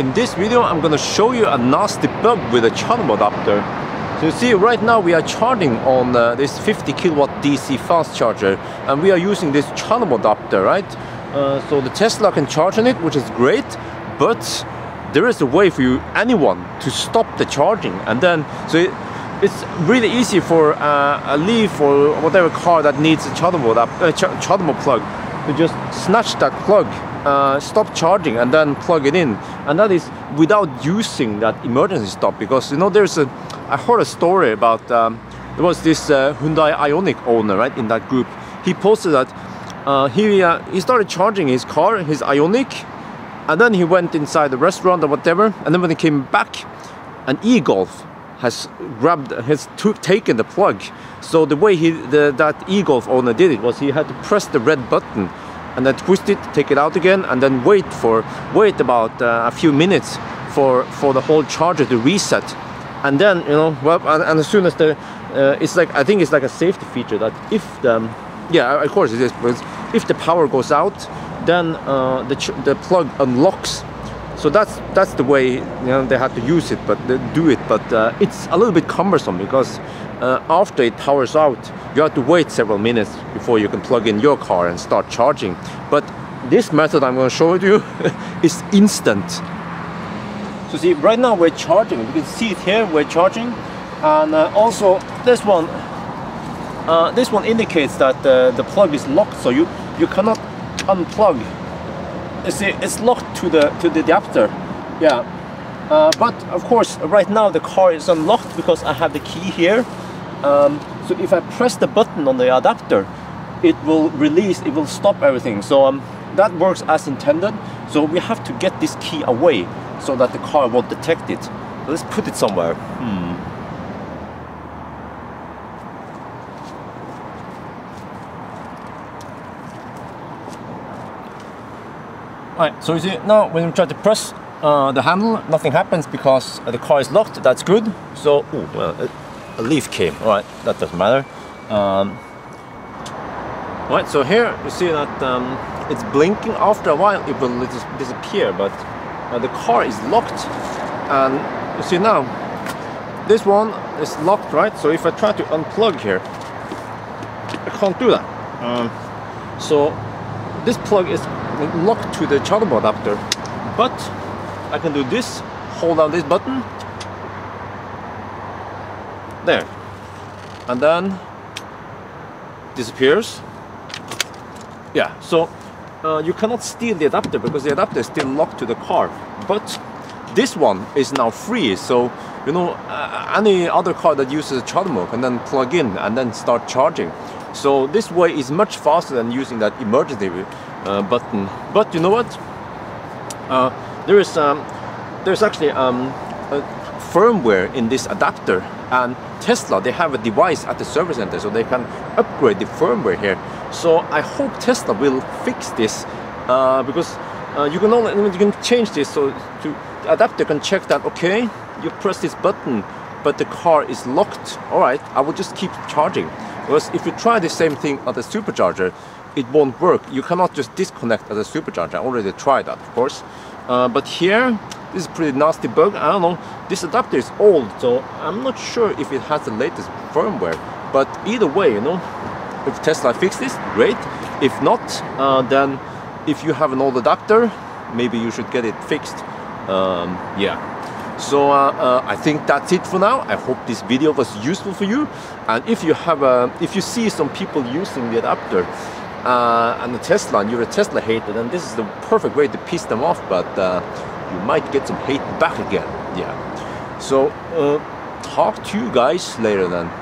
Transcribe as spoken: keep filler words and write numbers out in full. In this video, I'm gonna show you a nasty bug with a CHAdeMO adapter. So you see, right now we are charging on uh, this fifty kilowatt D C fast charger, and we are using this CHAdeMO adapter, right? Uh, so the Tesla can charge on it, which is great, but there is a way for you, anyone, to stop the charging, and then so. It, It's really easy for uh, a Leaf or whatever car that needs a CHAdeMO, uh, ch CHAdeMO plug to just snatch that plug, uh, stop charging, and then plug it in. And that is without using that emergency stop, because you know there's a. I heard a story about um, there was this uh, Hyundai Ioniq owner, right, in that group. He posted that uh, he uh, he started charging his car, his Ioniq, and then he went inside the restaurant or whatever, and then when he came back, an e-Golf has grabbed, has took, taken the plug. So the way he, the, that e-Golf owner did it was he had to press the red button and then twist it, take it out again, and then wait for, wait about uh, a few minutes for, for the whole charger to reset. And then, you know, well, and, and as soon as the, uh, it's like, I think it's like a safety feature that if the, yeah, of course it is, but if the power goes out, then uh, the, ch the plug unlocks. So that's that's the way, you know, they had to use it, but they do it. But uh, it's a little bit cumbersome because uh, after it powers out, you have to wait several minutes before you can plug in your car and start charging. But this method I'm going to show you is instant. So see, right now we're charging. You can see it here. We're charging, and uh, also this one, uh, this one indicates that uh, the plug is locked, so you you cannot unplug. You see, it's locked to the to the adapter, yeah. Uh, but of course, right now the car is unlocked because I have the key here. Um, so if I press the button on the adapter, it will release, it will stop everything. So um, that works as intended. So we have to get this key away so that the car won't detect it. Let's put it somewhere. Hmm. Right, so you see, now when you try to press uh, the handle, nothing happens because the car is locked. That's good. So, ooh, well, a Leaf came. All right, that doesn't matter. Um, all right, so here you see that um, it's blinking. After a while, it will disappear, but uh, the car is locked. And you see now, this one is locked, right? So if I try to unplug here, I can't do that. Um, so this plug is locked to the CHAdeMO adapter, but I can do this, hold down this button, there, and then disappears. Yeah, so uh, you cannot steal the adapter because the adapter is still locked to the car, but this one is now free, so you know uh, any other car that uses CHAdeMO can then plug in and then start charging. So this way is much faster than using that emergency uh, button. But you know what? Uh, there is um, there's actually um, a firmware in this adapter, and Tesla, they have a device at the service center, so they can upgrade the firmware here. So I hope Tesla will fix this uh, because uh, you can only you can change this so to the adapter can check that, okay, you press this button, but the car is locked. All right, I will just keep charging. Because if you try the same thing at a supercharger, it won't work. You cannot just disconnect at a supercharger. I already tried that, of course. Uh, but here, this is a pretty nasty bug. I don't know. This adapter is old, so I'm not sure if it has the latest firmware. But either way, you know, if Tesla fixed this, great. If not, uh, then if you have an old adapter, maybe you should get it fixed. Um, yeah. So uh, uh, I think that's it for now. I hope this video was useful for you. And if you have a, if you see some people using the adapter uh, and the Tesla, and you're a Tesla hater, then this is the perfect way to piss them off. But uh, you might get some hate back again. Yeah. So uh, talk to you guys later then.